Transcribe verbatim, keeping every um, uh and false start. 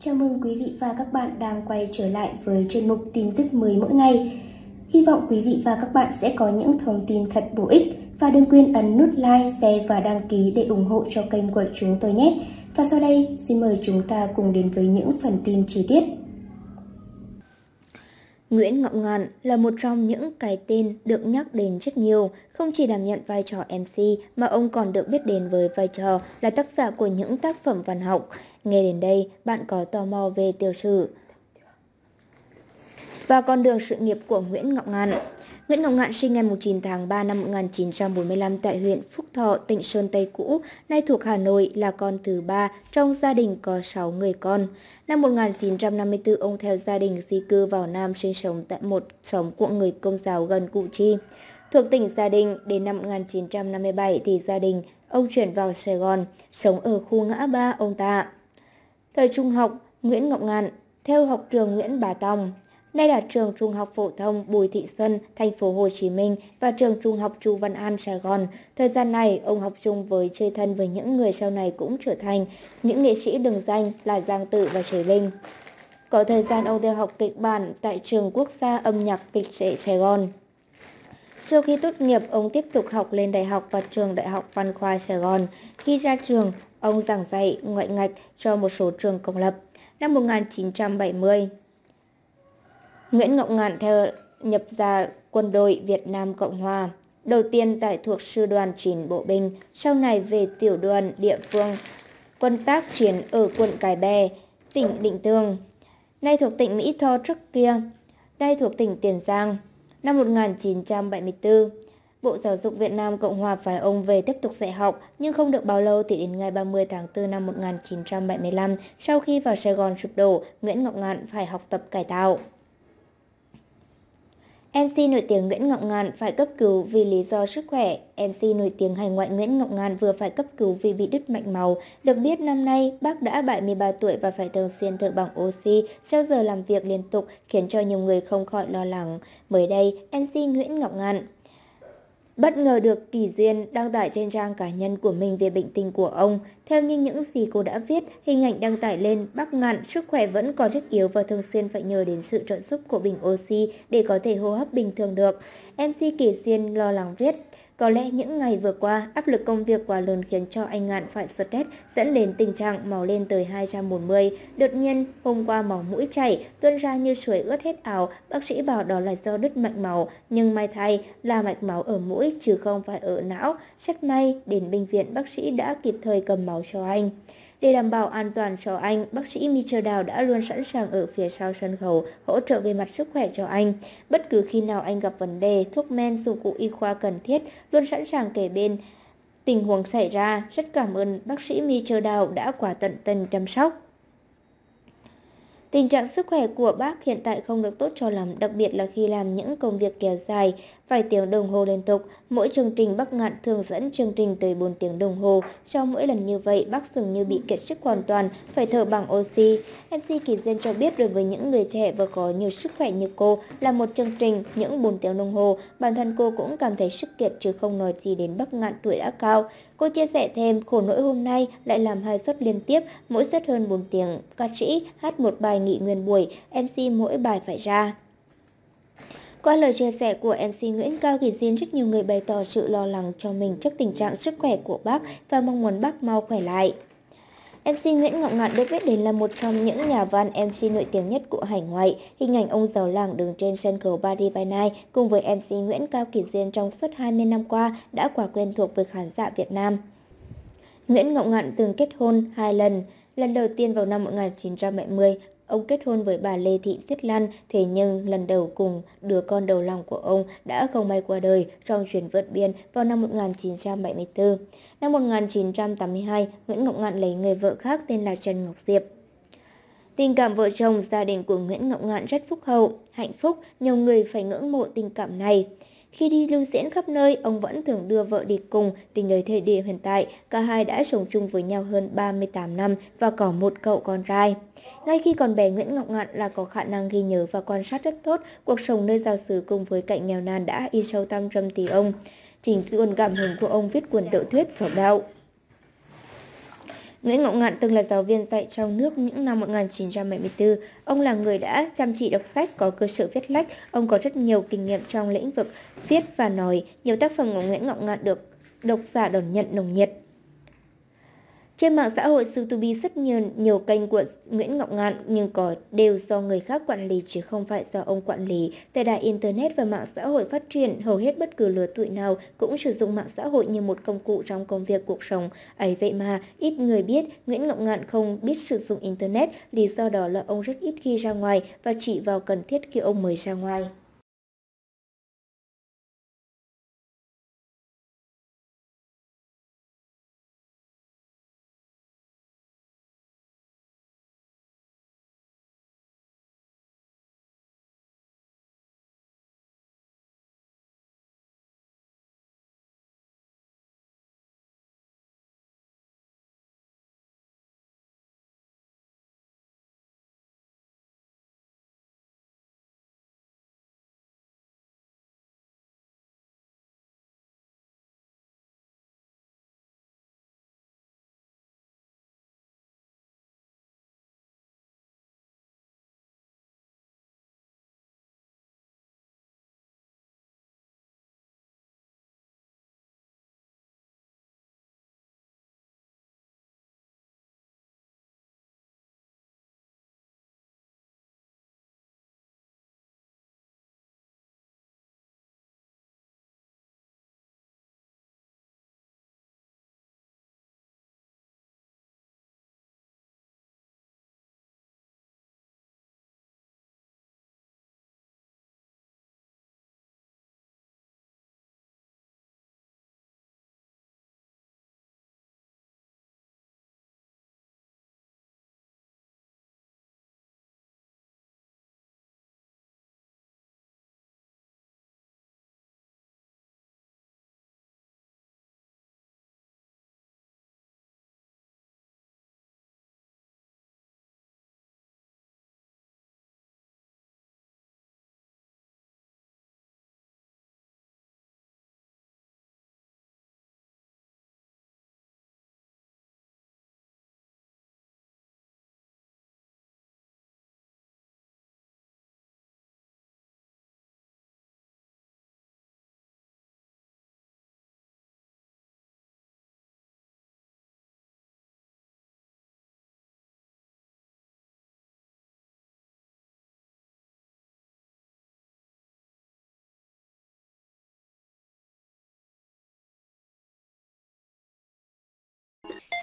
Chào mừng quý vị và các bạn đang quay trở lại với chuyên mục tin tức mới mỗi ngày. Hy vọng quý vị và các bạn sẽ có những thông tin thật bổ ích và đừng quên ấn nút like, share và đăng ký để ủng hộ cho kênh của chúng tôi nhé. Và sau đây, xin mời chúng ta cùng đến với những phần tin chi tiết. Nguyễn Ngọc Ngạn là một trong những cái tên được nhắc đến rất nhiều, không chỉ đảm nhận vai trò em xê mà ông còn được biết đến với vai trò là tác giả của những tác phẩm văn học. Nghe đến đây, bạn có tò mò về tiểu sử và con đường sự nghiệp của Nguyễn Ngọc Ngạn. Nguyễn Ngọc Ngạn sinh ngày mùng chín tháng ba năm một nghìn chín trăm bốn mươi lăm tại huyện Phúc Thọ, tỉnh Sơn Tây cũ, nay thuộc Hà Nội, là con thứ ba trong gia đình có sáu người con. Năm một nghìn chín trăm năm mươi tư, ông theo gia đình di cư vào Nam sinh sống tại một xóm của người Công giáo gần Củ Chi, thuộc tỉnh Gia Định. Đến năm một nghìn chín trăm năm mươi bảy thì gia đình ông chuyển vào Sài Gòn, sống ở khu ngã ba ông Tạ. Thời trung học, Nguyễn Ngọc Ngạn theo học trường Nguyễn Bá Tòng, nay là trường Trung học phổ thông Bùi Thị Xuân, thành phố Hồ Chí Minh và trường Trung học Chu Văn An, Sài Gòn. Thời gian này, ông học chung với chơi thân với những người sau này cũng trở thành những nghệ sĩ đường danh là Giang Tử và Chế Linh. Có thời gian ông theo học kịch bản tại trường Quốc gia Âm nhạc Kịch trệ Sài Gòn. Sau khi tốt nghiệp, ông tiếp tục học lên đại học và trường Đại học Văn khoa Sài Gòn. Khi ra trường, ông giảng dạy ngoại ngạch cho một số trường công lập. Năm một nghìn chín trăm bảy mươi, Nguyễn Ngọc Ngạn theo nhập ra quân đội Việt Nam Cộng Hòa, đầu tiên tại thuộc Sư đoàn chín Bộ Binh, sau này về tiểu đoàn địa phương quân tác chiến ở quận Cái Bè, tỉnh Định Tường, nay thuộc tỉnh Mỹ Tho, trước kia nay thuộc tỉnh Tiền Giang. Năm một nghìn chín trăm bảy mươi tư, Bộ Giáo dục Việt Nam Cộng Hòa phái ông về tiếp tục dạy học, nhưng không được bao lâu thì đến ngày ba mươi tháng tư năm một nghìn chín trăm bảy mươi lăm, sau khi vào Sài Gòn sụp đổ, Nguyễn Ngọc Ngạn phải học tập cải tạo. em xê nổi tiếng Nguyễn Ngọc Ngạn phải cấp cứu vì lý do sức khỏe. em xê nổi tiếng hải ngoại Nguyễn Ngọc Ngạn vừa phải cấp cứu vì bị đứt mạch máu. Được biết năm nay, bác đã bảy mươi ba tuổi và phải thường xuyên thở bằng oxy sau giờ làm việc liên tục, khiến cho nhiều người không khỏi lo lắng. Mới đây, em xê Nguyễn Ngọc Ngạn bất ngờ được Kỳ Duyên đăng tải trên trang cá nhân của mình về bệnh tình của ông. Theo như những gì cô đã viết, hình ảnh đăng tải lên, bác Ngạn sức khỏe vẫn còn rất yếu và thường xuyên phải nhờ đến sự trợ giúp của bình oxy để có thể hô hấp bình thường được. em xê Kỳ Duyên lo lắng viết, có lẽ những ngày vừa qua, áp lực công việc quá lớn khiến cho anh Ngạn phải stress, dẫn đến tình trạng máu lên tới hai trăm bốn mươi. Đột nhiên, hôm qua máu mũi chảy, tuôn ra như suối ướt hết áo. Bác sĩ bảo đó là do đứt mạch máu, nhưng may thay là mạch máu ở mũi chứ không phải ở não. Rất may, đến bệnh viện bác sĩ đã kịp thời cầm máu cho anh. Để đảm bảo an toàn cho anh, bác sĩ Mitchell Đào đã luôn sẵn sàng ở phía sau sân khấu, hỗ trợ về mặt sức khỏe cho anh. Bất cứ khi nào anh gặp vấn đề, thuốc men, dụng cụ y khoa cần thiết, luôn sẵn sàng kề bên tình huống xảy ra. Rất cảm ơn bác sĩ Mitchell Đào đã quá tận tình chăm sóc. Tình trạng sức khỏe của bác hiện tại không được tốt cho lắm, đặc biệt là khi làm những công việc kéo dài, vài tiếng đồng hồ liên tục. Mỗi chương trình bác Ngạn thường dẫn chương trình tới bốn tiếng đồng hồ. Sau mỗi lần như vậy, bác dường như bị kiệt sức hoàn toàn, phải thở bằng oxy. em xê Kỳ Duyên cho biết đối với những người trẻ và có nhiều sức khỏe như cô, là một chương trình những bốn tiếng đồng hồ, bản thân cô cũng cảm thấy sức kiệt chứ không nói gì đến bác Ngạn tuổi đã cao. Cô chia sẻ thêm, khổ nỗi hôm nay lại làm hai suất liên tiếp, mỗi suất hơn bốn tiếng. Ca sĩ hát một bài nghỉ nguyên buổi, em xê mỗi bài phải ra. Qua lời chia sẻ của em xê Nguyễn Cao Kỳ Duyên, rất nhiều người bày tỏ sự lo lắng cho mình trước tình trạng sức khỏe của bác và mong muốn bác mau khỏe lại. em xê Nguyễn Ngọc Ngạn được biết đến là một trong những nhà văn em xê nổi tiếng nhất của hải ngoại. Hình ảnh ông giàu làng đứng trên sân khấu Paris By Night cùng với em xê Nguyễn Cao Kỳ Duyên trong suốt hai mươi năm qua đã quá quen thuộc với khán giả Việt Nam. Nguyễn Ngọc Ngạn từng kết hôn hai lần. Lần đầu tiên vào năm một nghìn chín trăm bảy mươi, ông kết hôn với bà Lê Thị Tuyết Lan, thế nhưng lần đầu cùng đứa con đầu lòng của ông đã không may qua đời trong chuyến vượt biên vào năm một nghìn chín trăm bảy mươi tư. Năm một nghìn chín trăm tám mươi hai, Nguyễn Ngọc Ngạn lấy người vợ khác tên là Trần Ngọc Diệp. Tình cảm vợ chồng, gia đình của Nguyễn Ngọc Ngạn rất phúc hậu, hạnh phúc, nhiều người phải ngưỡng mộ tình cảm này. Khi đi lưu diễn khắp nơi, ông vẫn thường đưa vợ đi cùng. Tính đến thời điểm hiện tại, cả hai đã sống chung với nhau hơn ba mươi tám năm và có một cậu con trai. Ngay khi còn bé, Nguyễn Ngọc Ngạn là có khả năng ghi nhớ và quan sát rất tốt cuộc sống nơi giao xứ cùng với cảnh nghèo nàn đã in sâu tâm tâm trí ông. Chính nguồn cảm hứng của ông viết cuốn tiểu thuyết Sổ Đạo. Nguyễn Ngọc Ngạn từng là giáo viên dạy trong nước những năm một nghìn chín trăm bảy mươi tư. Ông là người đã chăm chỉ đọc sách, có cơ sở viết lách. Ông có rất nhiều kinh nghiệm trong lĩnh vực viết và nói. Nhiều tác phẩm của Nguyễn Ngọc Ngạn được độc giả đón nhận nồng nhiệt. Trên mạng xã hội YouTube rất nhiều nhiều kênh của Nguyễn Ngọc Ngạn nhưng có đều do người khác quản lý chứ không phải do ông quản lý. Thời đại Internet và mạng xã hội phát triển, hầu hết bất cứ lứa tuổi nào cũng sử dụng mạng xã hội như một công cụ trong công việc cuộc sống. Ấy vậy mà, ít người biết Nguyễn Ngọc Ngạn không biết sử dụng Internet, lý do đó là ông rất ít khi ra ngoài và chỉ vào cần thiết khi ông mới ra ngoài.